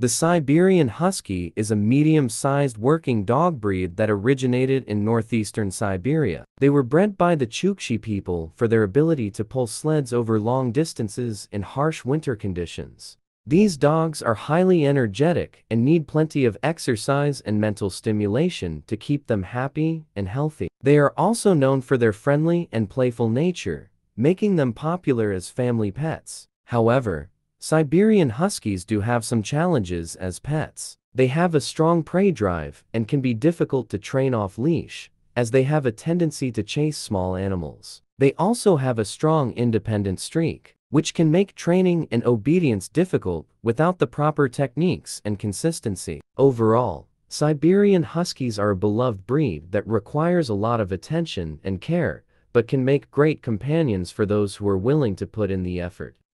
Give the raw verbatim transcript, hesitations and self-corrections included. The Siberian Husky is a medium-sized working dog breed that originated in northeastern Siberia. They were bred by the Chukchi people for their ability to pull sleds over long distances in harsh winter conditions. These dogs are highly energetic and need plenty of exercise and mental stimulation to keep them happy and healthy. They are also known for their friendly and playful nature, making them popular as family pets. However, Siberian Huskies do have some challenges as pets. They have a strong prey drive and can be difficult to train off-leash, as they have a tendency to chase small animals. They also have a strong independent streak, which can make training and obedience difficult without the proper techniques and consistency. Overall, Siberian Huskies are a beloved breed that requires a lot of attention and care, but can make great companions for those who are willing to put in the effort.